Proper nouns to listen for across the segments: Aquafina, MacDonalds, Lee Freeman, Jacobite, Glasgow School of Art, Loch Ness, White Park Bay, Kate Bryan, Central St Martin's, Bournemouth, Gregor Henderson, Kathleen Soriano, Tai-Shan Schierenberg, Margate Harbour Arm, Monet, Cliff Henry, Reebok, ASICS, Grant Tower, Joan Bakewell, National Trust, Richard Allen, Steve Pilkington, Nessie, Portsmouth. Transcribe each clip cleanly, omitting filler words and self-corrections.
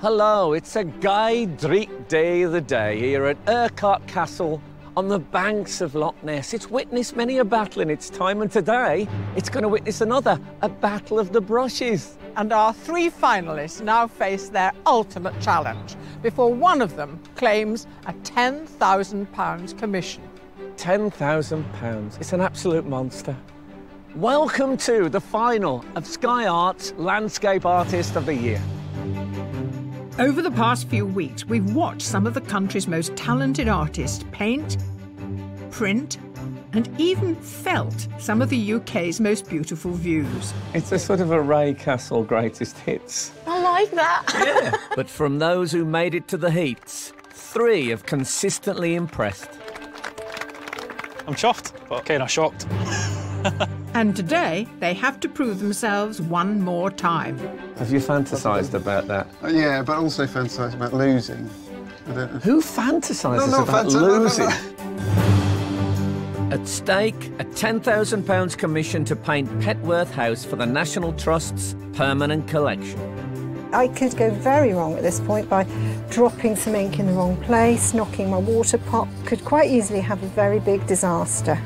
Hello, it's a gay dreek day of the day here at Urquhart Castle on the banks of Loch Ness. It's witnessed many a battle in its time, and today it's going to witness another, a battle of the brushes. And our three finalists now face their ultimate challenge before one of them claims a £10,000 commission. £10,000, it's an absolute monster. Welcome to the final of Sky Arts Landscape Artist of the Year. Over the past few weeks, we've watched some of the country's most talented artists paint, print, and even felt some of the UK's most beautiful views. It's a sort of a Ray Castle greatest hits. I like that. Yeah. But from those who made it to the heats, three have consistently impressed. I'm chuffed, but kind of shocked. And today, they have to prove themselves one more time. Have you fantasised about that? Yeah, but also fantasised about losing. I don't know. Who fantasises about losing? At stake, a £10,000 commission to paint Petworth House for the National Trust's permanent collection. I could go very wrong at this point by dropping some ink in the wrong place, knocking my water pot, could quite easily have a very big disaster.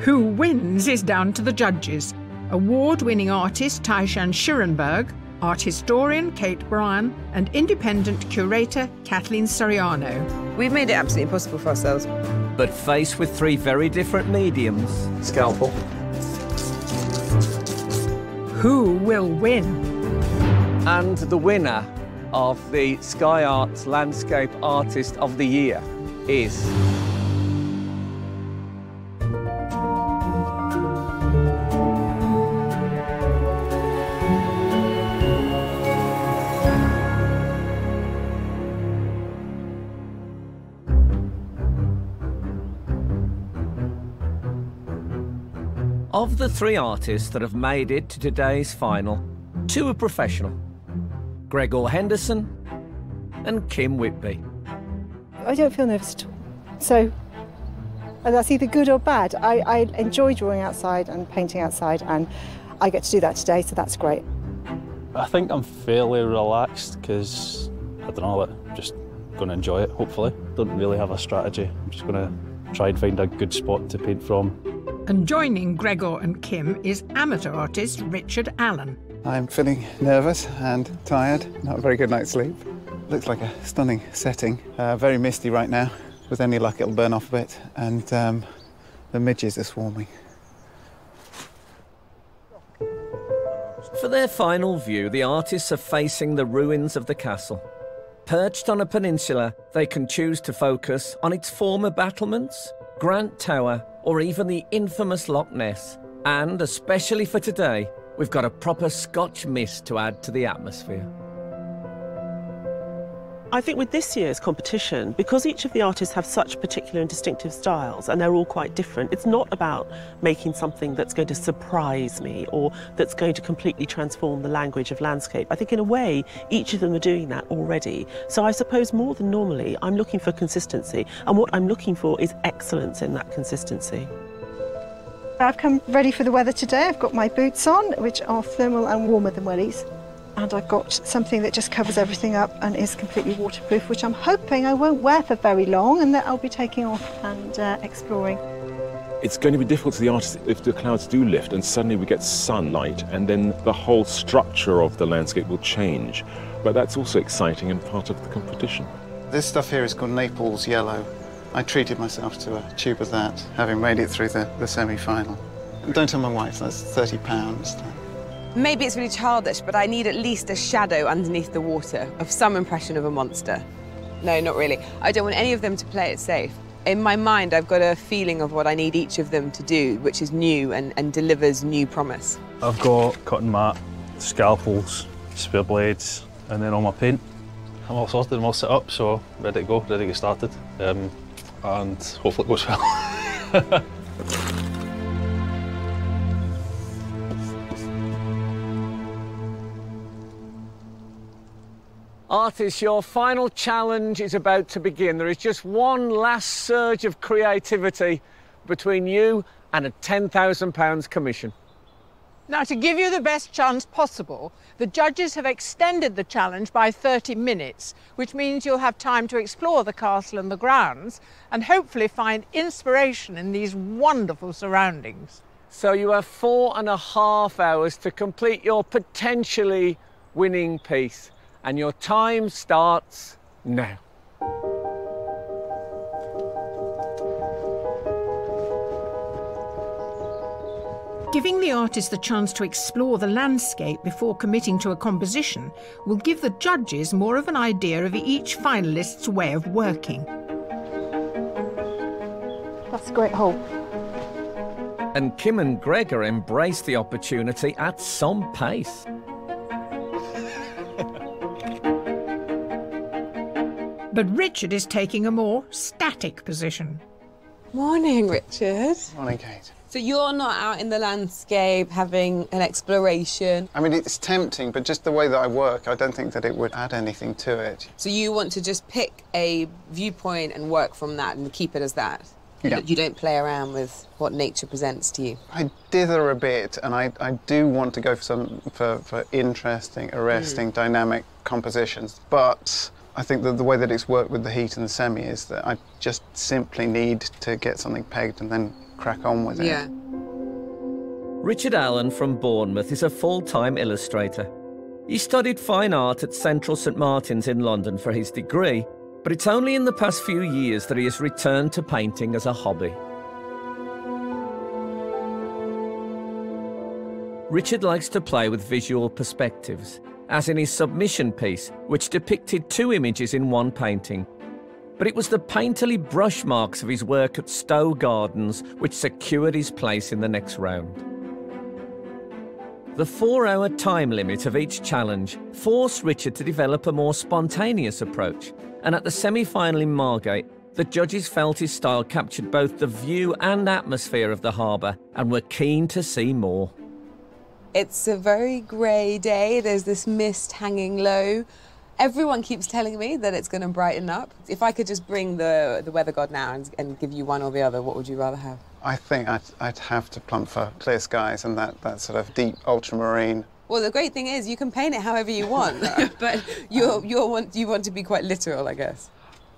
Who wins is down to the judges. Award-winning artist Tai-Shan Schierenberg, art historian Kate Bryan, and independent curator Kathleen Soriano. We've made it absolutely impossible for ourselves. But faced with three very different mediums... Scalpel. Who will win? And the winner of the Sky Arts Landscape Artist of the Year is... Of the three artists that have made it to today's final, two are professional, Gregor Henderson and Kim Whitby. I don't feel nervous at all, so that's either good or bad. I enjoy drawing outside and painting outside, and I get to do that today, so that's great. I think I'm fairly relaxed because, I don't know, I'm just going to enjoy it, hopefully. Don't really have a strategy, I'm just going to try and find a good spot to paint from. And joining Gregor and Kim is amateur artist Richard Allen. I'm feeling nervous and tired, not a very good night's sleep. Looks like a stunning setting, very misty right now. With any luck it'll burn off a bit, and the midges are swarming. For their final view, the artists are facing the ruins of the castle. Perched on a peninsula, they can choose to focus on its former battlements, Grant Tower, or even the infamous Loch Ness. And, especially for today, we've got a proper Scotch mist to add to the atmosphere. I think with this year's competition, because each of the artists have such particular and distinctive styles, and they're all quite different, it's not about making something that's going to surprise me or that's going to completely transform the language of landscape. I think in a way, each of them are doing that already. So I suppose more than normally, I'm looking for consistency, and what I'm looking for is excellence in that consistency. I've come ready for the weather today. I've got my boots on, which are thermal and warmer than wellies. And I've got something that just covers everything up and is completely waterproof, which I'm hoping I won't wear for very long, and that I'll be taking off and exploring. It's going to be difficult for the artist if the clouds do lift and suddenly we get sunlight, and then the whole structure of the landscape will change. But that's also exciting and part of the competition. This stuff here is called Naples Yellow. I treated myself to a tube of that, having made it through the semi-final. Don't tell my wife, that's £30. Maybe it's really childish, but I need at least a shadow underneath the water of some impression of a monster. No, not really. I don't want any of them to play it safe. In my mind, I've got a feeling of what I need each of them to do, which is new and delivers new promise. I've got cotton mat, scalpels, spear blades, and then all my paint. I'm all sorted, I'm all set up, so ready to go, ready to get started. And hopefully it goes well. Artists, your final challenge is about to begin. There is just one last surge of creativity between you and a £10,000 commission. Now, to give you the best chance possible, the judges have extended the challenge by 30 minutes, which means you'll have time to explore the castle and the grounds and hopefully find inspiration in these wonderful surroundings. So you have 4.5 hours to complete your potentially winning piece, and your time starts now. Giving the artist the chance to explore the landscape before committing to a composition will give the judges more of an idea of each finalist's way of working. That's a great hole. And Kim and Gregor embraced the opportunity at some pace. But Richard is taking a more static position. Morning, Richard. Morning, Kate. So you're not out in the landscape having an exploration? I mean, it's tempting, but just the way that I work, I don't think that it would add anything to it. So you want to just pick a viewpoint and work from that and keep it as that? Yeah. You don't play around with what nature presents to you? I dither a bit, and I do want to go for interesting, arresting, dynamic compositions, but I think that the way that it's worked with the heat and the semi is that I just simply need to get something pegged and then crack on with it. Yeah. Richard Allen from Bournemouth is a full-time illustrator. He studied fine art at Central St Martin's in London for his degree, but it's only in the past few years that he has returned to painting as a hobby. Richard likes to play with visual perspectives, as in his submission piece, which depicted 2 images in one painting. But it was the painterly brush marks of his work at Stowe Gardens which secured his place in the next round. The 4-hour time limit of each challenge forced Richard to develop a more spontaneous approach, and at the semi-final in Margate, the judges felt his style captured both the view and atmosphere of the harbour and were keen to see more. It's a very grey day. There's this mist hanging low. Everyone keeps telling me that it's going to brighten up. If I could just bring the weather god now and give you one or the other, what would you rather have? I think I'd have to plump for clear skies and that sort of deep ultramarine. Well, the great thing is you can paint it however you want, but you want to be quite literal, I guess.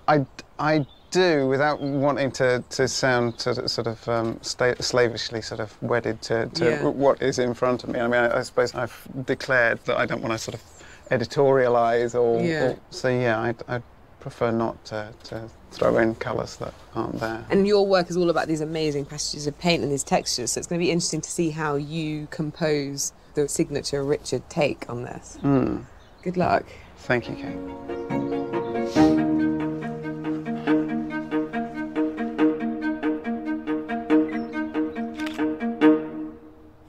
I do, without wanting to sound sort of slavishly sort of wedded to what is in front of me. I mean, I suppose I've declared that I don't want to sort of editorialise or so yeah, I'd prefer not to throw in colours that aren't there. And your work is all about these amazing passages of paint and these textures, so it's going to be interesting to see how you compose the signature Richard take on this. Mm. Good luck. Thank you, Kate.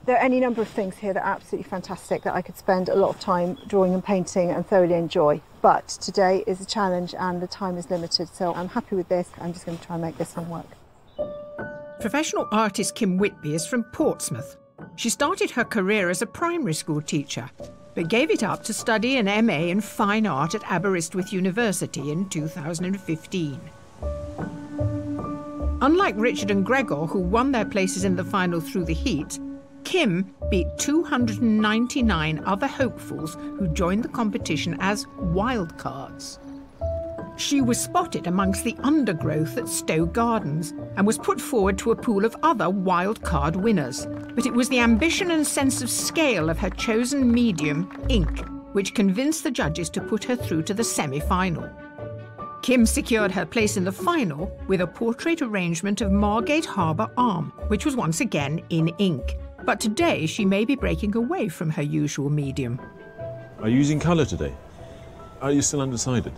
There are any number of things here that are absolutely fantastic that I could spend a lot of time drawing and painting and thoroughly enjoy. But today is a challenge and the time is limited, so I'm happy with this. I'm just going to try and make this one work. Professional artist Kim Whitby is from Portsmouth. She started her career as a primary school teacher, but gave it up to study an MA in Fine Art at Aberystwyth University in 2015. Unlike Richard and Gregor, who won their places in the final through the heat, Kim beat 299 other hopefuls who joined the competition as wildcards. She was spotted amongst the undergrowth at Stowe Gardens and was put forward to a pool of other wildcard winners. But it was the ambition and sense of scale of her chosen medium, ink, which convinced the judges to put her through to the semi-final. Kim secured her place in the final with a portrait arrangement of Margate Harbour Arm, which was once again in ink. But today, she may be breaking away from her usual medium. Are you using colour today? Are you still undecided?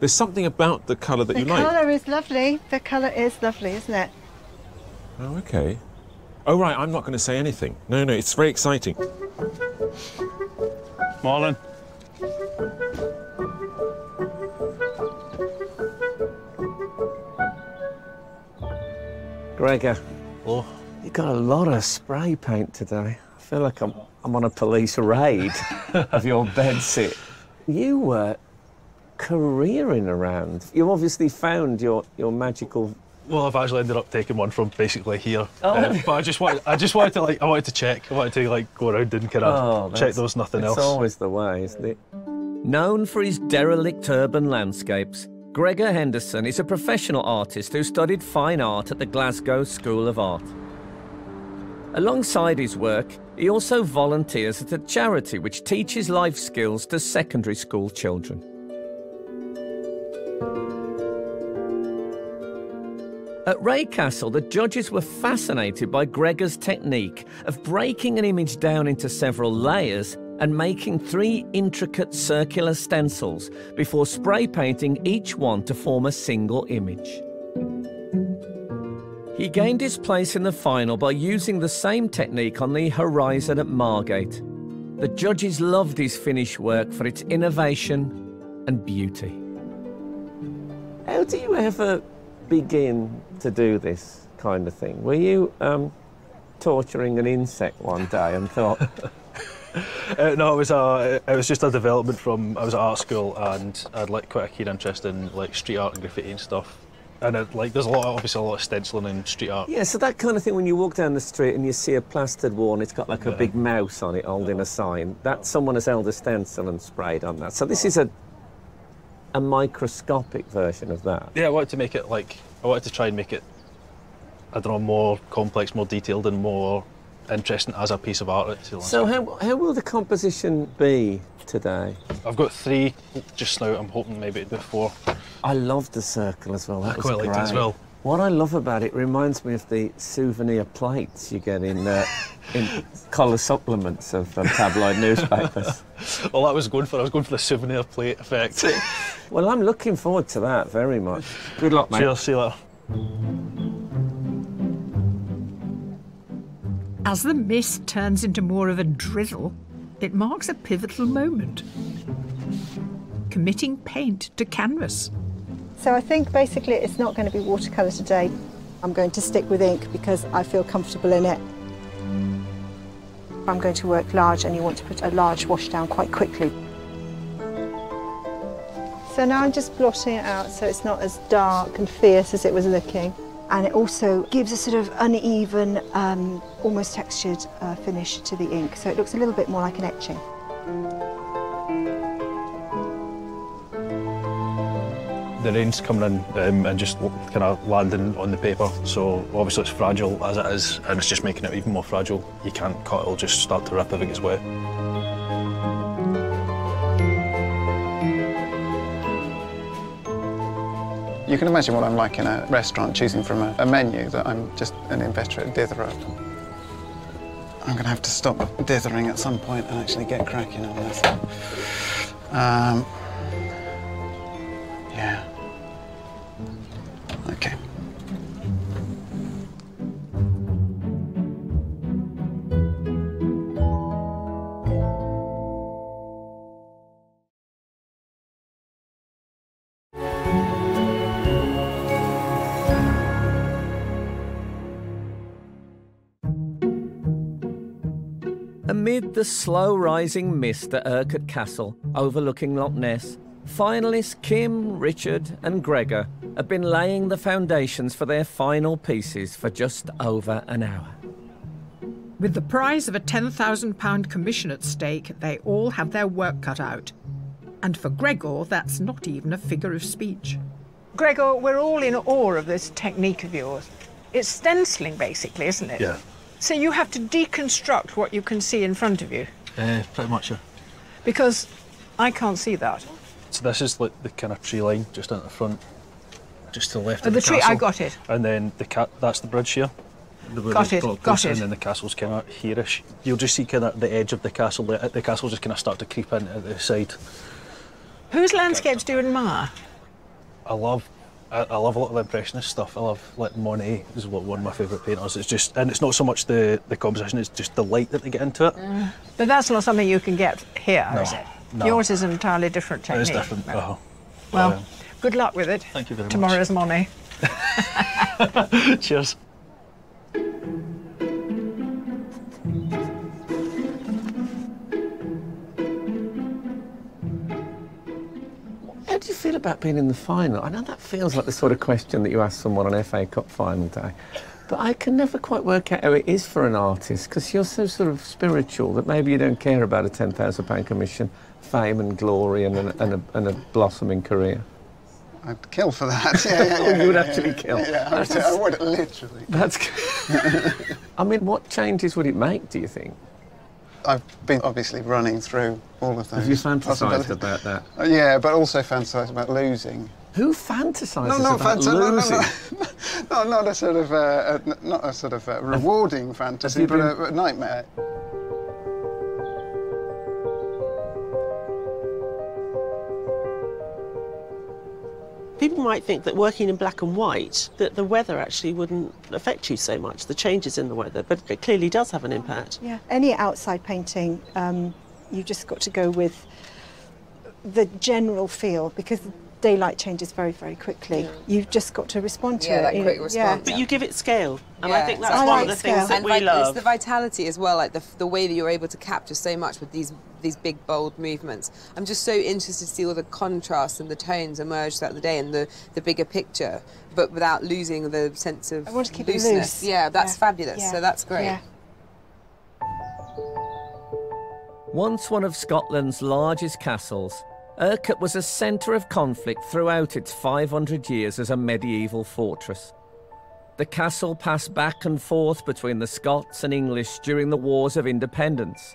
There's something about the colour that you like. The colour is lovely. The colour is lovely, isn't it? Oh, OK. Oh, right, I'm not going to say anything. No, no, it's very exciting. Marlon. Gregor. Oh. You've got a lot of spray paint today. I feel like I'm on a police raid of your bedsit. You were careering around. You obviously found your magical Well, I've actually ended up taking one from basically here. Oh. But I wanted to go around and kind of check there was nothing else. It's always the way, isn't it? Known for his derelict urban landscapes, Gregor Henderson is a professional artist who studied fine art at the Glasgow School of Art. Alongside his work, he also volunteers at a charity which teaches life skills to secondary school children. At Ray Castle, the judges were fascinated by Gregor's technique of breaking an image down into several layers and making 3 intricate circular stencils before spray painting each one to form a single image. He gained his place in the final by using the same technique on the horizon at Margate. The judges loved his finished work for its innovation and beauty. How do you ever begin to do this kind of thing? Were you torturing an insect one day and thought... no, it was just a development from... I was at art school and I had like quite a keen interest in like street art and graffiti and stuff. And there's obviously a lot of stenciling in street art. Yeah, so that kind of thing when you walk down the street and you see a plastered wall and it's got like a big mouse on it holding a sign, that someone has held a stencil and sprayed on that. So this is a microscopic version of that. Yeah, I wanted to make it like... I wanted to try and make it, I don't know, more complex, more detailed and more interesting as a piece of art. So how will the composition be today? I've got 3 just now. I'm hoping maybe to do 4. I love the circle as well. That I quite liked it as well. What I love about it reminds me of the souvenir plates you get in colour supplements of tabloid newspapers. Well, I was going for the souvenir plate effect. Well, I'm looking forward to that very much. Good luck, mate. Cheers, see you later. As the mist turns into more of a drizzle, it marks a pivotal moment. Committing paint to canvas. So I think basically it's not going to be watercolour today. I'm going to stick with ink because I feel comfortable in it. I'm going to work large and you want to put a large wash down quite quickly. So now I'm just blotting it out so it's not as dark and fierce as it was looking. And it also gives a sort of uneven, almost textured finish to the ink, so it looks a little bit more like an etching. The rain's coming in and just kind of landing on the paper, so obviously it's fragile as it is, and it's just making it even more fragile. You can't cut, it'll just start to rip if it gets wet. You can imagine what I'm like in a restaurant, choosing from a menu that I'm just an inveterate ditherer. I'm going to have to stop dithering at some point and actually get cracking on this. Yeah. OK. Amid the slow-rising mist at Urquhart Castle, overlooking Loch Ness, finalists Kim, Richard and Gregor have been laying the foundations for their final pieces for just over an hour. With the prize of a £10,000 commission at stake, they all have their work cut out. And for Gregor, that's not even a figure of speech. Gregor, we're all in awe of this technique of yours. It's stenciling, basically, isn't it? Yeah. So you have to deconstruct what you can see in front of you? Pretty much, yeah. Because I can't see that. So this is like the kind of tree line just out the front, just to the left of the tree, castle. I got it. And then that's the bridge here. Got it. And then the castle's kind of here-ish. You'll just see kind of the edge of the castle. The castle just kind of start to creep in at the side. Whose landscapes do you admire? I love a lot of the impressionist stuff. I love, like, Monet is one of my favourite painters. It's just, and it's not so much the composition, it's just the light that they get into it. But that's not something you can get here, no, is it? No. Yours is an entirely different technique. It is different. Uh-huh. Well, good luck with it. Thank you very much. Tomorrow's Monet. Cheers. feel about being in the final? I know that feels like the sort of question that you ask someone on FA Cup final day, but I can never quite work out how it is for an artist, because you're so sort of spiritual that maybe you don't care about a £10,000 commission, fame and glory and a blossoming career. I'd kill for that. You would actually kill. Yeah, I would, literally. That's good. I mean, what changes would it make, do you think? I've been obviously running through all of those. Have you fantasised about that? Yeah, but also fantasised about losing. Who fantasises about losing? No, not a sort of rewarding fantasy, but a nightmare. People might think that working in black and white, that the weather actually wouldn't affect you so much, the changes in the weather, but it clearly does have an impact. Yeah, any outside painting, you've just got to go with the general feel, because daylight changes very, very quickly. Yeah. You've just got to respond to it. That quick response. But you give it scale, and I think that's one of the things that we love. It's the vitality as well, like the way that you're able to capture so much with these big, bold movements. I'm just so interested to see all the contrasts and the tones emerge throughout the day and the bigger picture, but without losing the sense of looseness. I want to keep it loose. Yeah, that's fabulous, so that's great. Yeah. Once one of Scotland's largest castles, Urquhart was a centre of conflict throughout its 500 years as a medieval fortress. The castle passed back and forth between the Scots and English during the Wars of Independence.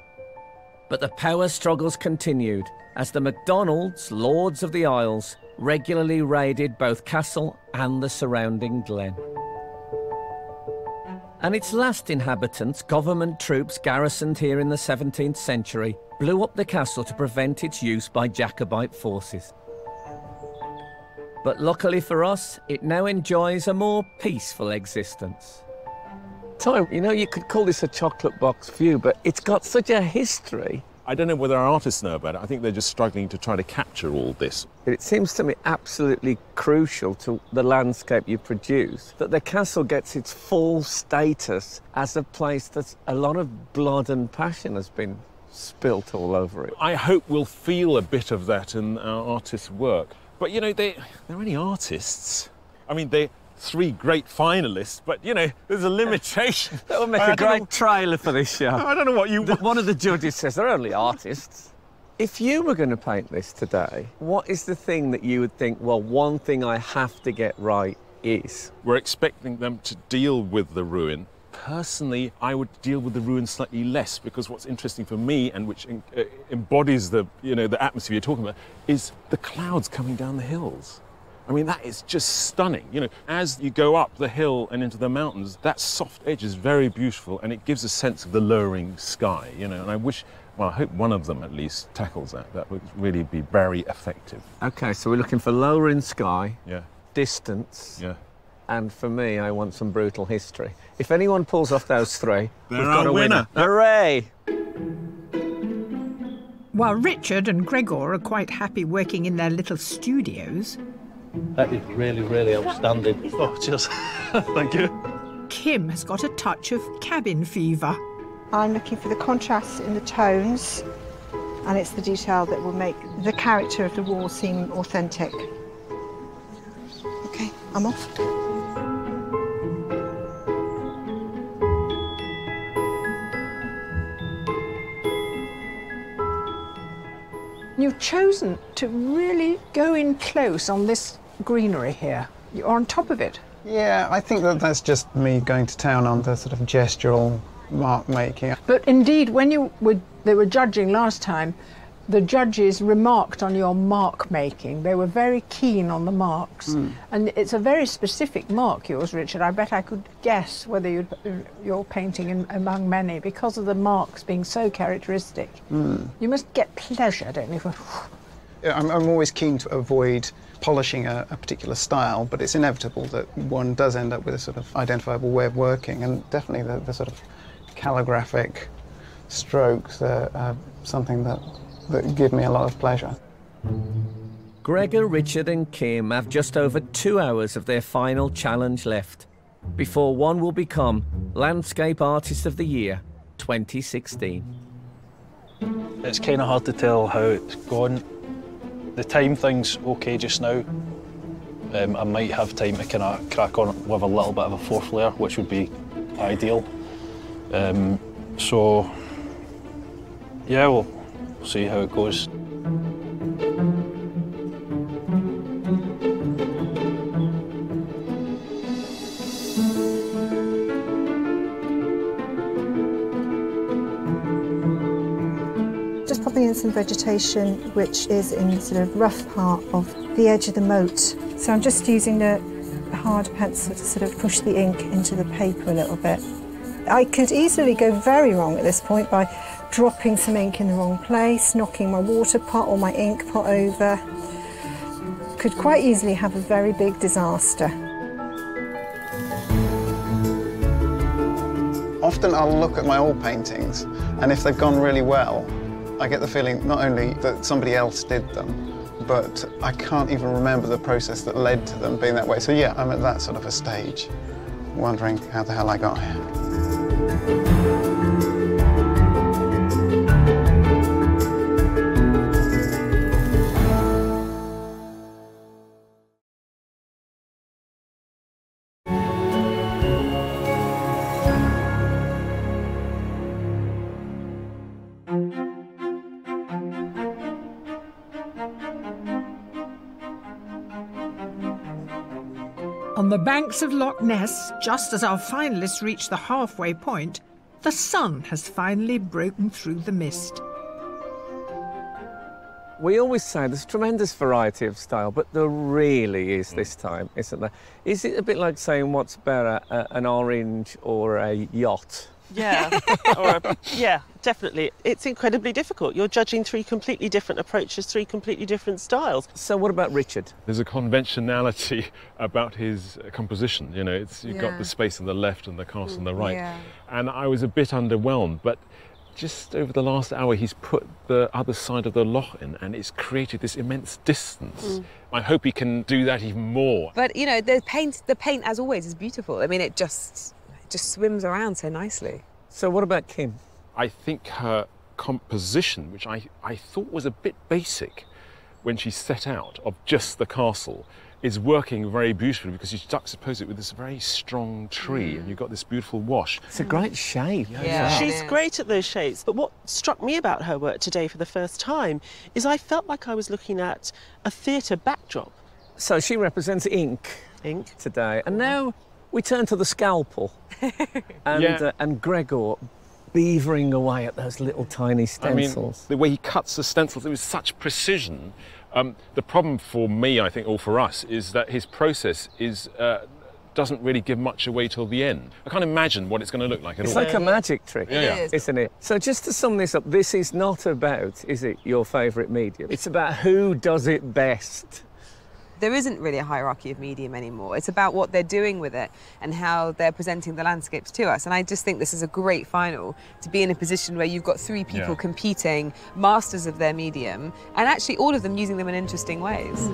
But the power struggles continued as the MacDonalds, Lords of the Isles, regularly raided both castle and the surrounding glen. And its last inhabitants, government troops garrisoned here in the 17th century, blew up the castle to prevent its use by Jacobite forces. But luckily for us, it now enjoys a more peaceful existence. Tom, you know, you could call this a chocolate box view, but it's got such a history. I don't know whether our artists know about it. I think they're just struggling to try to capture all this. It seems to me absolutely crucial to the landscape you produce that the castle gets its full status as a place that a lot of blood and passion has been spilt all over it. I hope we'll feel a bit of that in our artists' work. But, you know, they're only artists. I mean, they're three great finalists, but, you know, there's a limitation. That will make a great trailer for this show. I don't know what you want. One of the judges says they're only artists. If you were going to paint this today, what is the thing that you would think, well, one thing I have to get right is? We're expecting them to deal with the ruin. Personally, I would deal with the ruin slightly less, because what's interesting for me, and which embodies the, you know, the atmosphere you're talking about, is the clouds coming down the hills. I mean, that is just stunning. You know, as you go up the hill and into the mountains, that soft edge is very beautiful, and it gives a sense of the lowering sky, you know, and I wish, well, I hope one of them at least tackles that. That would really be very effective. OK, so we're looking for lowering sky, distance, and for me, I want some brutal history. If anyone pulls off those three, we've got a winner. Hooray! While Richard and Gregor are quite happy working in their little studios... That is really, really outstanding. Oh, cheers. Thank you. Kim has got a touch of cabin fever. I'm looking for the contrast in the tones, and it's the detail that will make the character of the wall seem authentic. OK, I'm off. You've chosen to really go in close on this greenery here. You're on top of it. Yeah, I think that that's just me going to town on the sort of gestural mark making. But indeed, when they were judging last time, the judges remarked on your mark making. They were very keen on the marks. And it's a very specific mark, yours, Richard. I bet I could guess whether you're painting among many because of the marks being so characteristic. You must get pleasure, don't you? Yeah, I'm always keen to avoid polishing a particular style, but it's inevitable that one does end up with a sort of identifiable way of working, and definitely the sort of calligraphic strokes are something that give me a lot of pleasure. Gregor, Richard and Kim have just over 2 hours of their final challenge left before one will become Landscape Artist of the Year 2016. It's kind of hard to tell how it's gone. The time thing's okay just now. I might have time to kind of crack on with a little bit of a fourth layer, which would be ideal. So, yeah, we'll see how it goes. Just popping in some vegetation, which is in sort of rough part of the edge of the moat. So I'm just using the hard pencil to sort of push the ink into the paper a little bit. I could easily go very wrong at this point by dropping some ink in the wrong place, knocking my water pot or my ink pot over. Could quite easily have a very big disaster. Often I'll look at my old paintings, and if they've gone really well, I get the feeling not only that somebody else did them, but I can't even remember the process that led to them being that way. So yeah, I'm at that sort of a stage, wondering how the hell I got here. On the banks of Loch Ness, just as our finalists reach the halfway point, the sun has finally broken through the mist. We always say there's a tremendous variety of style, but there really is this time, isn't there? Is it a bit like saying what's better, an orange or a yacht? Yeah, yeah, definitely. It's incredibly difficult. You're judging three completely different approaches, three completely different styles. So what about Richard? There's a conventionality about his composition. You know, you've got the space on the left and the cast on the right. Yeah. And I was a bit underwhelmed, but just over the last hour, he's put the other side of the loch in, and it's created this immense distance. I hope he can do that even more. But, you know, the paint, as always, is beautiful. I mean, it just swims around so nicely. So what about Kim? I think her composition, which I thought was a bit basic when she set out of just the castle, is working very beautifully because you juxtapose it with this very strong tree and you've got this beautiful wash. It's a great shape. Yeah. Yeah. She's great at those shapes. But what struck me about her work today for the first time is I felt like I was looking at a theatre backdrop. So she represents ink. Ink. Today. And now we turn to the scalpel and Gregor beavering away at those little tiny stencils. I mean, the way he cuts the stencils, it was such precision. The problem for me, I think, or for us, is that his process is doesn't really give much away till the end. I can't imagine what it's going to look like at all. It's like a magic trick, isn't it? So just to sum this up, this is not about, is it, your favourite medium? It's about who does it best. There isn't really a hierarchy of medium anymore. It's about what they're doing with it and how they're presenting the landscapes to us. And I just think this is a great final, to be in a position where you've got three people competing, masters of their medium, and actually all of them using them in interesting ways.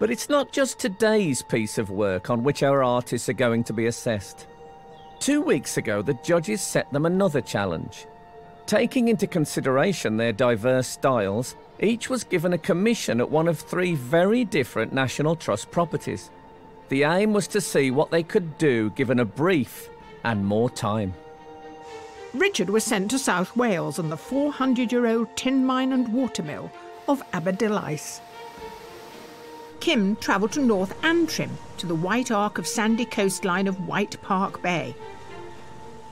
But it's not just today's piece of work on which our artists are going to be assessed. 2 weeks ago, the judges set them another challenge. Taking into consideration their diverse styles, each was given a commission at one of three very different National Trust properties. The aim was to see what they could do given a brief and more time. Richard was sent to South Wales and the 400-year-old tin mine and watermill of Aberdulais. Kim travelled to North Antrim to the white arc of sandy coastline of White Park Bay.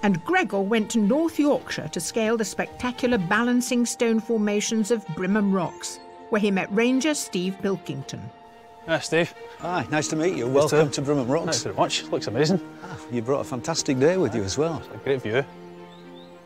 And Gregor went to North Yorkshire to scale the spectacular balancing stone formations of Brimham Rocks, where he met ranger Steve Pilkington. Hi, Steve. Hi, nice to meet you. Welcome to Brimham Rocks. Thanks very much. Looks amazing. You brought a fantastic day with you as well. It's a great view.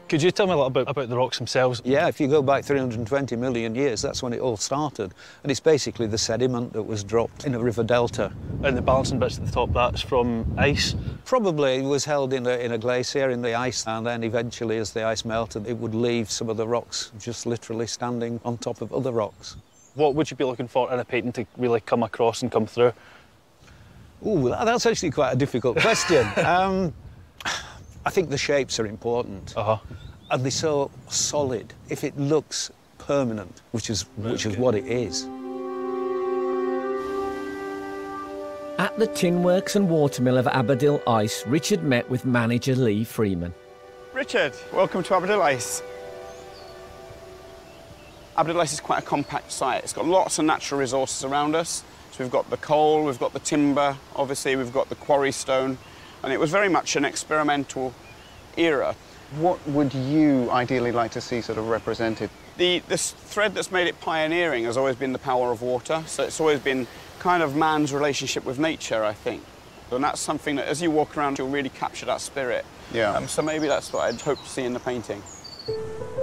Could you tell me a little bit about the rocks themselves? Yeah, if you go back 320 million years, that's when it all started. And it's basically the sediment that was dropped in a river delta. And the balancing bits at the top, that's from ice? Probably was held in a glacier in the ice, and then eventually as the ice melted, it would leave some of the rocks just literally standing on top of other rocks. What would you be looking for in a painting to really come across and come through? Ooh, that's actually quite a difficult question. I think the shapes are important. and they're so solid. If it looks permanent, which is what it is. At the tinworks and watermill of Aberdulais, Richard met with manager Lee Freeman. Richard, welcome to Aberdulais. Aberdulais is quite a compact site. It's got lots of natural resources around us. So we've got the coal, we've got the timber, obviously we've got the quarry stone, and it was very much an experimental era. What would you ideally like to see sort of represented? This thread that's made it pioneering has always been the power of water, so it's always been kind of man's relationship with nature, I think. And that's something that, as you walk around, you'll really capture that spirit. Yeah. So maybe that's what I'd hope to see in the painting.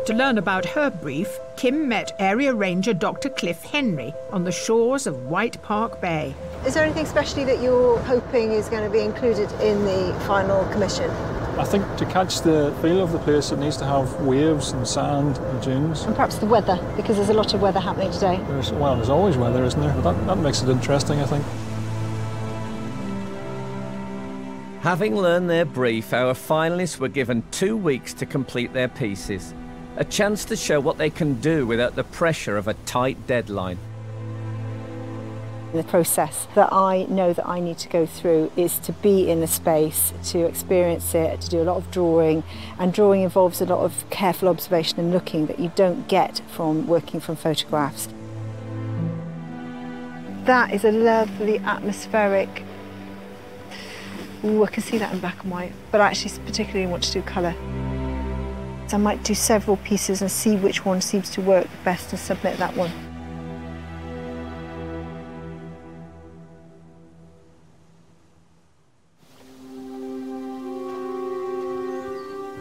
To learn about her brief, Kim met area ranger Dr. Cliff Henry on the shores of White Park Bay. Is there anything specially that you're hoping is going to be included in the final commission? I think to catch the feel of the place, it needs to have waves and sand and dunes. And perhaps the weather, because there's a lot of weather happening today. Well, there's always weather, isn't there? But that makes it interesting, I think. Having learned their brief, our finalists were given 2 weeks to complete their pieces. A chance to show what they can do without the pressure of a tight deadline. The process that I know that I need to go through is to be in the space, to experience it, to do a lot of drawing, and drawing involves a lot of careful observation and looking that you don't get from working from photographs. That is a lovely atmospheric... Ooh, I can see that in black and white, but I actually particularly want to do colour. So I might do several pieces and see which one seems to work best and submit that one.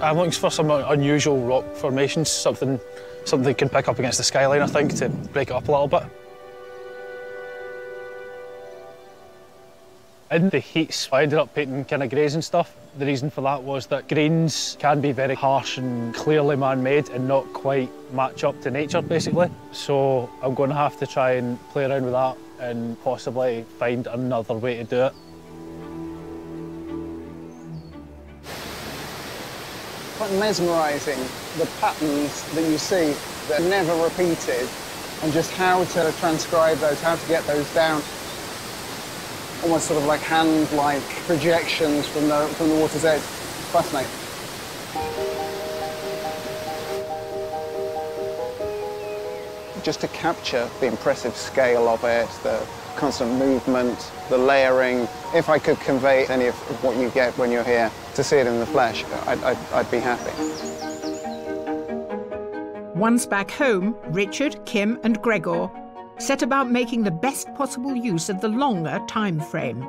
I'm looking for some unusual rock formations, something you can pick up against the skyline, I think, to break it up a little bit. In the heats, I ended up painting kind of greys and stuff. The reason for that was that greens can be very harsh and clearly man-made and not quite match up to nature, basically. So I'm going to have to try and play around with that and possibly find another way to do it. Quite mesmerising, the patterns that you see that are never repeated, and just how to transcribe those, how to get those down. Almost sort of like hand-like projections from the water's edge. Fascinating. Just to capture the impressive scale of it, the constant movement, the layering. If I could convey any of what you get when you're here, to see it in the flesh, I'd be happy. Once back home, Richard, Kim and Gregor set about making the best possible use of the longer time frame.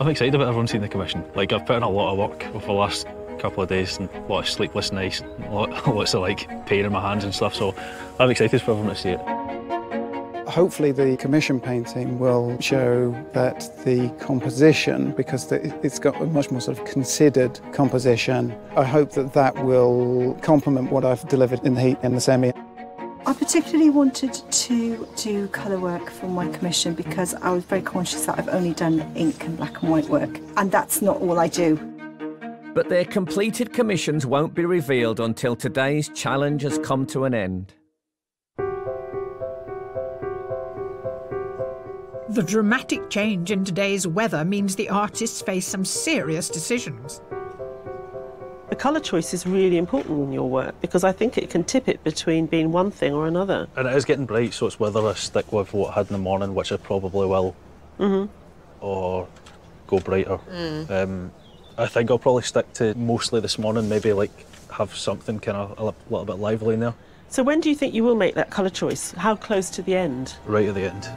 I'm excited about everyone seeing the commission. Like, I've put in a lot of work over the last couple of days, and a lot of sleepless nights, lots of like pain in my hands and stuff, so I'm excited for everyone to see it. Hopefully the commission painting will show that the composition, because it's got a much more sort of considered composition, I hope that that will complement what I've delivered in the heat and the semi. I particularly wanted to do colour work for my commission because I was very conscious that I've only done ink and black and white work, and that's not all I do. But their completed commissions won't be revealed until today's challenge has come to an end. The dramatic change in today's weather means the artists face some serious decisions. The colour choice is really important in your work because I think it can tip it between being one thing or another. And it is getting bright, so it's whether I stick with what I had in the morning, which I probably will, or go brighter. I think I'll probably stick to mostly this morning, maybe like have something kind of a little bit lively in there. So when do you think you will make that colour choice? How close to the end? Right at the end.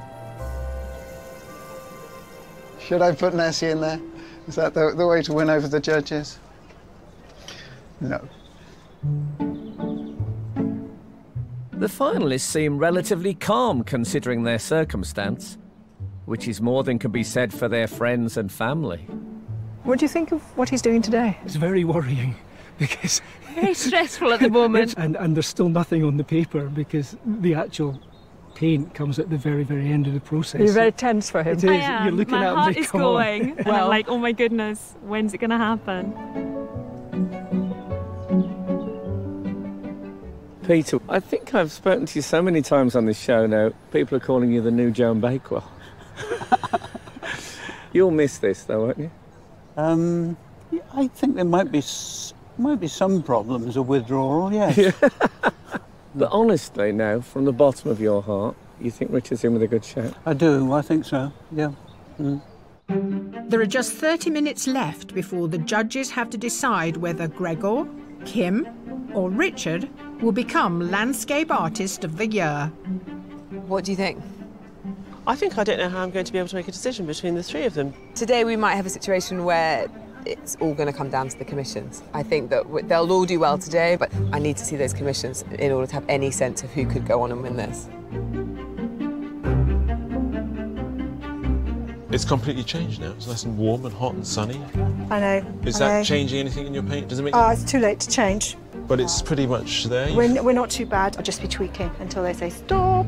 Should I put Nessie in there? Is that the way to win over the judges? No. The finalists seem relatively calm considering their circumstance, which is more than can be said for their friends and family. What do you think of what he's doing today? It's very worrying because... Very stressful at the moment. And there's still nothing on the paper because the actual paint comes at the very, very end of the process. You're very tense for him. It is. I am. You're looking at him, my heart is going. And I'm like, oh my goodness, when's it going to happen? Peter, I think I've spoken to you so many times on this show now, people are calling you the new Joan Bakewell. You'll miss this though, won't you? Yeah, I think there might be some problems of withdrawal, yes. But honestly now, from the bottom of your heart, you think Richard's in with a good shout? I do, I think so, yeah. Mm. There are just 30 minutes left before the judges have to decide whether Gregor, Kim or Richard will become Landscape Artist of the Year. What do you think? I think I don't know how I'm going to be able to make a decision between the three of them. Today we might have a situation where it's all going to come down to the commissions. I think that they'll all do well today, but I need to see those commissions in order to have any sense of who could go on and win this. It's completely changed now. It's nice and warm and hot and sunny. I know. Is that changing anything in your paint? Does it make sense? It's too late to change. But it's pretty much there. We're not too bad. I'll just be tweaking until they say stop.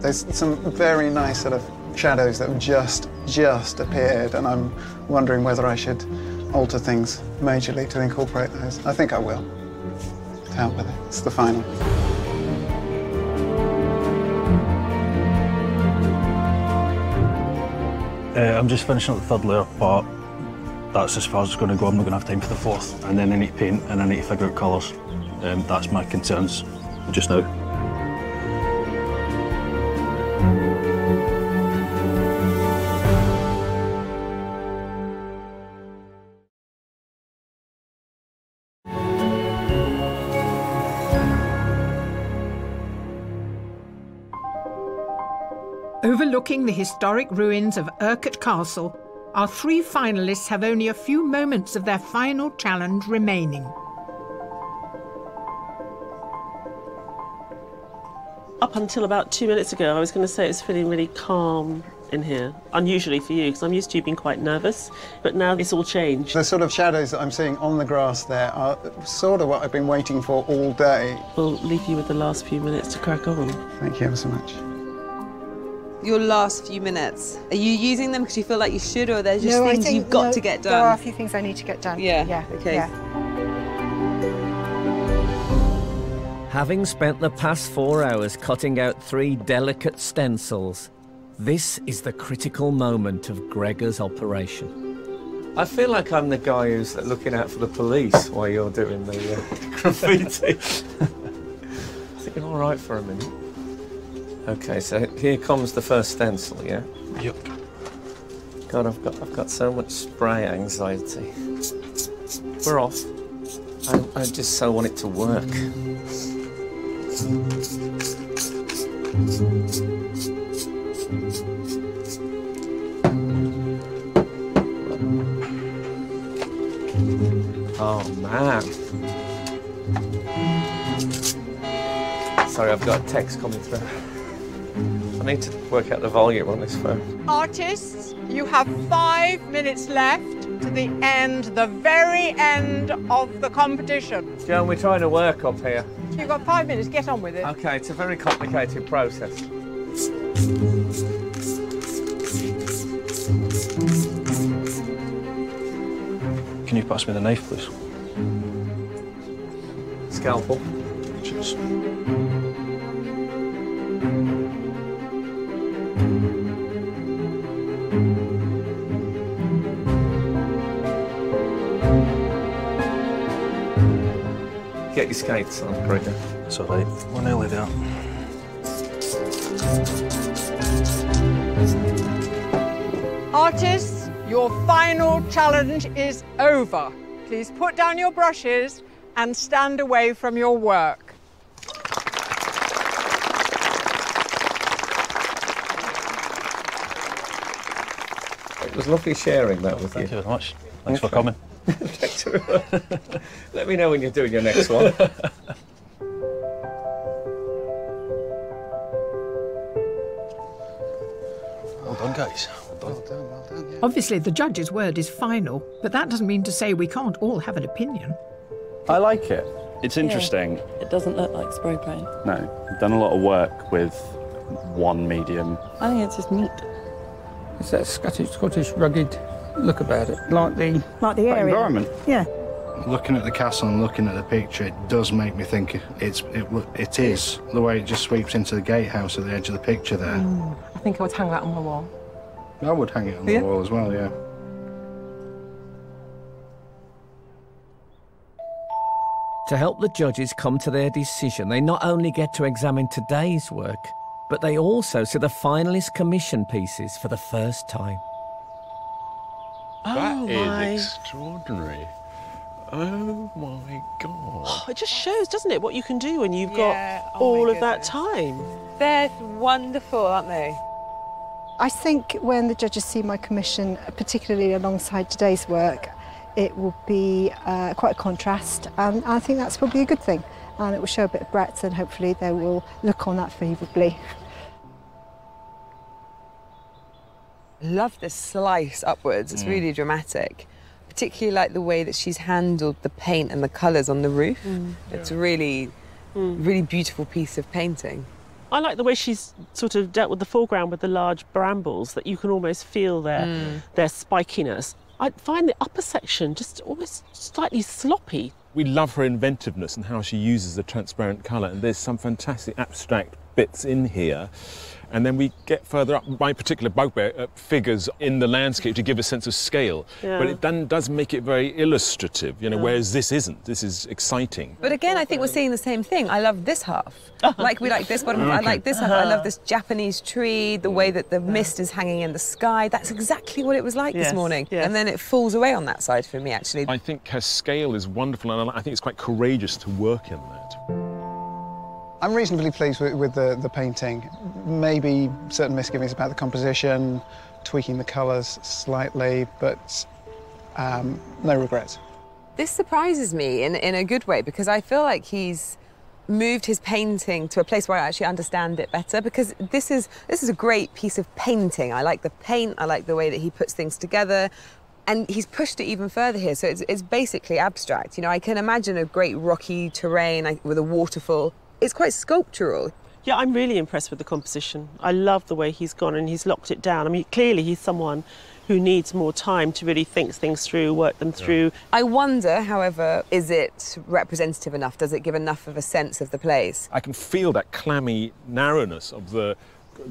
There's some very nice sort of shadows that have just appeared, and I'm wondering whether I should alter things majorly to incorporate those. I think I will. To help with it. It's the final. I'm just finishing up the third layer, but that's as far as it's going to go. I'm not going to have time for the fourth. And then I need to paint and I need to figure out colours. That's my concerns just now. Overlooking the historic ruins of Urquhart Castle, our three finalists have only a few moments of their final challenge remaining. Up until about 2 minutes ago, I was going to say it was feeling really calm in here. Unusually for you, because I'm used to you being quite nervous, but now it's all changed. The sort of shadows that I'm seeing on the grass there are sort of what I've been waiting for all day. We'll leave you with the last few minutes to crack on. Thank you ever so much. Your last few minutes, are you using them because you feel like you should, or there's just things you've got to get done? There are a few things I need to get done. Yeah. Yeah. Okay. Yeah. Having spent the past 4 hours cutting out three delicate stencils, this is the critical moment of Gregor's operation. I feel like I'm the guy who's looking out for the police while you're doing the graffiti. I think you're all right for a minute. Okay, so here comes the first stencil, yeah? Yep. God, I've got so much spray anxiety. We're off. I just so want it to work. Oh, man. Sorry, I've got a text coming through. I need to work out the volume on this phone. Artists, you have 5 minutes left to the end, the very end of the competition. Joan, we're trying to work up here. You've got 5 minutes, get on with it. OK, it's a very complicated process. Can you pass me the knife, please? Scalpel. Cheers. Get your skates on, Gregor. That's all right. We're nearly there. Artists, your final challenge is over. Please put down your brushes and stand away from your work. It was lovely sharing that with you. Thank you very much. Thanks for coming. Thanks very much. Let me know when you're doing your next one. Well done, guys. Well done. Well done, well done, yeah. Obviously, the judge's word is final, but that doesn't mean to say we can't all have an opinion. I like it. It's interesting. Yeah. It doesn't look like spray paint. No. I've done a lot of work with one medium. I think it's just neat. It's that Scottish rugged look about it. Like the area. Environment. Yeah. Looking at the castle and looking at the picture, it does make me think it is. The way it just sweeps into the gatehouse at the edge of the picture there. Mm. I think I would hang that on the wall. I would hang it on the wall as well, yeah. To help the judges come to their decision, they not only get to examine today's work, but they also see the finalist commission pieces for the first time. That is extraordinary. Oh my God. It just shows, doesn't it, what you can do when you've got all of that time. They're wonderful, aren't they? I think when the judges see my commission, particularly alongside today's work, it will be quite a contrast, and I think that's probably a good thing, and it will show a bit of breadth, and hopefully they will look on that favourably. I love this slice upwards, it's really dramatic. Particularly like the way that she's handled the paint and the colours on the roof. Mm. It's a really beautiful piece of painting. I like the way she's sort of dealt with the foreground with the large brambles, that you can almost feel their spikiness. I find the upper section just almost slightly sloppy. We love her inventiveness and how she uses the transparent colour, and there's some fantastic abstract bits in here. And then we get further up, my particular bugbear, figures in the landscape to give a sense of scale. Yeah. But it then does make it very illustrative, you know, whereas this isn't. This is exciting. But again, I think we're seeing the same thing. I love this half. Like, we like this one, I like this half. I love this Japanese tree, the way that the mist is hanging in the sky. That's exactly what it was like this morning. Yes. And then it falls away on that side for me, actually. I think her scale is wonderful, and I think it's quite courageous to work in that. I'm reasonably pleased with the painting. Maybe certain misgivings about the composition, tweaking the colours slightly, but no regrets. This surprises me in a good way, because I feel like he's moved his painting to a place where I actually understand it better, because this is a great piece of painting. I like the paint, I like the way that he puts things together, and he's pushed it even further here, so it's basically abstract. You know, I can imagine a great rocky terrain with a waterfall. It's quite sculptural. Yeah, I'm really impressed with the composition. I love the way he's gone and he's locked it down. I mean, clearly he's someone who needs more time to really think things through, work them through. I wonder, however, is it representative enough? Does it give enough of a sense of the place? I can feel that clammy narrowness of the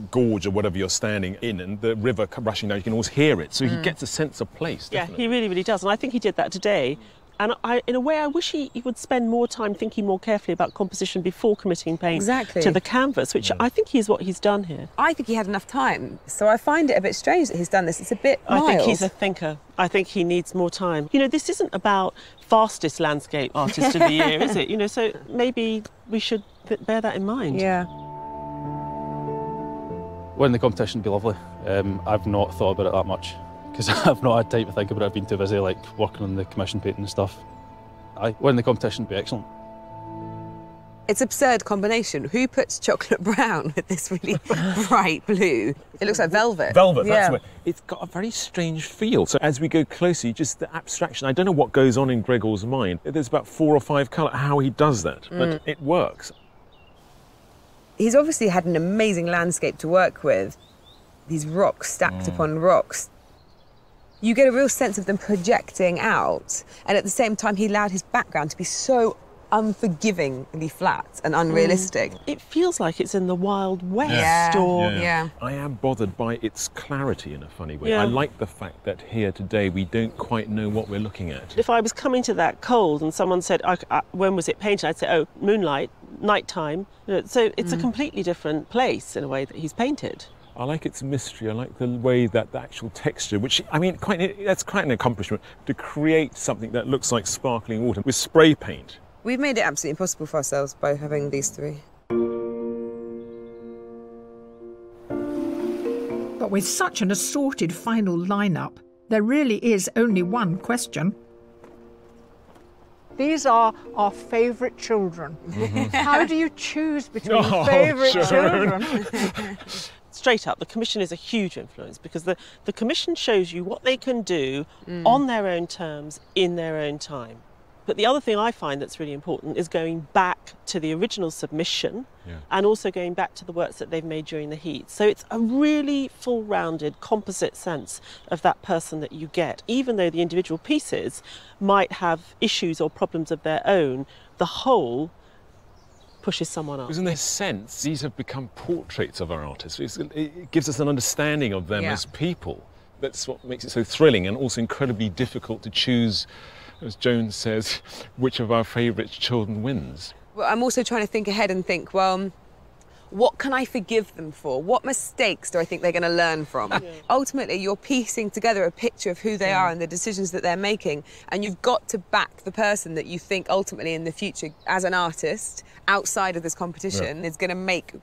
gorge or whatever you're standing in, and the river rushing down, you can always hear it. So he gets a sense of place, definitely. Yeah, he really, really does. And I think he did that today. And in a way, I wish he would spend more time thinking more carefully about composition before committing paint to the canvas, which I think is what he's done here. I think he had enough time, so I find it a bit strange that he's done this. It's a bit mild. I think he's a thinker. I think he needs more time. You know, this isn't about fastest landscape artist of the year, is it? You know, so maybe we should bear that in mind. Yeah. Winning the competition would be lovely. I've not thought about it that much, because I've not had time to think about it. I've been too busy, like, working on the commission painting and stuff. Winning the competition would be excellent. It's an absurd combination. Who puts chocolate brown with this really bright blue? It looks like velvet. Velvet, that's what it's got. A very strange feel. So as we go closer, just the abstraction. I don't know what goes on in Gregor's mind. There's about 4 or 5 colours, how he does that, but it works. He's obviously had an amazing landscape to work with. These rocks stacked upon rocks. You get a real sense of them projecting out, and at the same time he allowed his background to be so unforgivingly flat and unrealistic. It feels like it's in the Wild West. I am bothered by its clarity in a funny way. I like the fact that here today we don't quite know what we're looking at. If I was coming to that cold and someone said, when was it painted? I'd say, oh, moonlight, nighttime. So it's a completely different place in a way that he's painted. I like its mystery. I like the way that the actual texture, which, I mean, that's quite an accomplishment, to create something that looks like sparkling water with spray paint. We've made it absolutely impossible for ourselves by having these three. But with such an assorted final lineup, there really is only one question. These are our favourite children. How do you choose between favourite children? Straight up, the commission is a huge influence, because the commission shows you what they can do on their own terms, in their own time. But the other thing I find that's really important is going back to the original submission and also going back to the works that they've made during the heat. So it's a really full-rounded, composite sense of that person that you get. Even though the individual pieces might have issues or problems of their own, the whole pushes someone up. Because in this sense, these have become portraits of our artists. It gives us an understanding of them as people. That's what makes it so thrilling and also incredibly difficult to choose, as Joan says, which of our favourite children wins. Well, I'm also trying to think ahead and think, well, what can I forgive them for? What mistakes do I think they're going to learn from? Ultimately, you're piecing together a picture of who they are and the decisions that they're making, and you've got to back the person that you think ultimately in the future, as an artist, outside of this competition, is going to make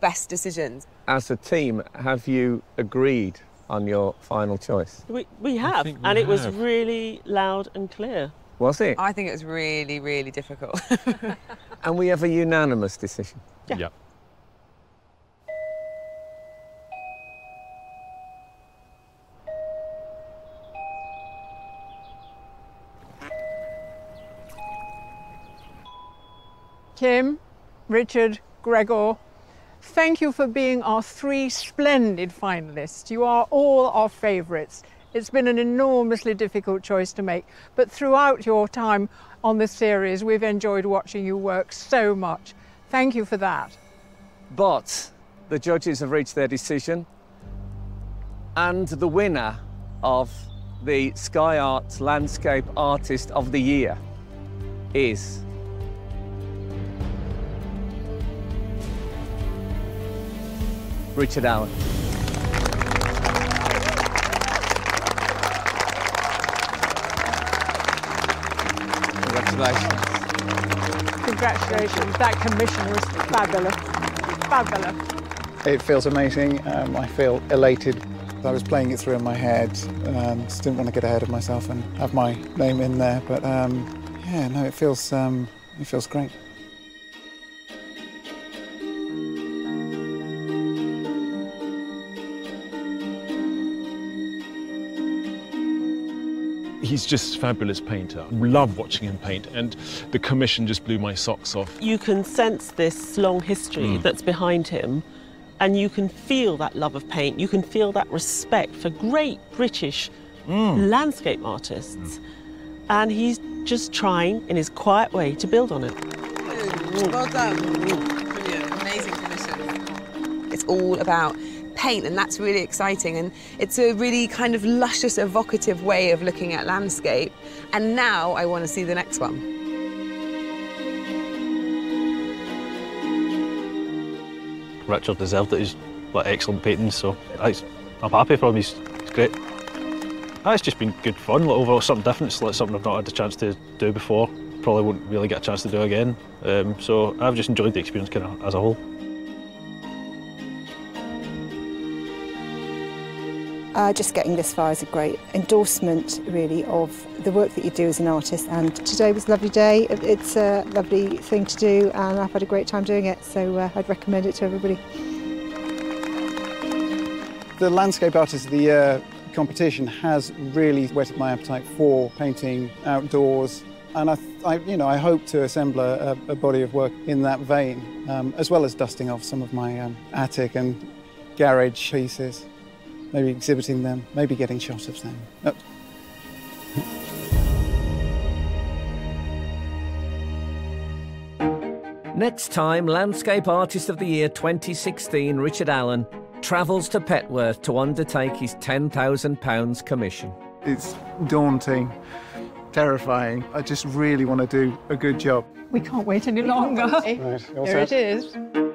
best decisions. As a team, have you agreed on your final choice? We have, and it was really loud and clear. Was it? I think it was really, really difficult. And we have a unanimous decision. Yeah. Yep. Kim, Richard, Gregor, thank you for being our three splendid finalists. You are all our favourites. It's been an enormously difficult choice to make, but throughout your time on this series, we've enjoyed watching you work so much. Thank you for that. But the judges have reached their decision, and the winner of the Sky Arts Landscape Artist of the Year is... Richard Allen. Congratulations. Congratulations. That commission was fabulous. Fabulous. It feels amazing. I feel elated. I was playing it through in my head. Just didn't want to get ahead of myself and have my name in there. But yeah, no, it feels great. He's just a fabulous painter. Love watching him paint, and the commission just blew my socks off. You can sense this long history that's behind him, and you can feel that love of paint. You can feel that respect for great British landscape artists. And he's just trying, in his quiet way, to build on it. Well done. Brilliant. Amazing commission. It's all about paint, and that's really exciting, and it's a really kind of luscious, evocative way of looking at landscape. And now I want to see the next one. Richard deserved it. He's like excellent painting, so I'm happy for him. He's great. It's just been good fun. Like, overall, something different. It's like something I've not had the chance to do before. Probably won't really get a chance to do again. So I've just enjoyed the experience kind of as a whole. Just getting this far is a great endorsement, really, of the work that you do as an artist. And today was a lovely day. It's a lovely thing to do, and I've had a great time doing it, so I'd recommend it to everybody. The Landscape Artist of the Year competition has really whetted my appetite for painting outdoors, and I hope to assemble a body of work in that vein, as well as dusting off some of my attic and garage pieces. Maybe exhibiting them, maybe getting shots of them. Oh. Next time, Landscape Artist of the Year 2016, Richard Allen, travels to Petworth to undertake his £10,000 commission. It's daunting, terrifying. I just really want to do a good job. We can't wait any longer. Right, here it is.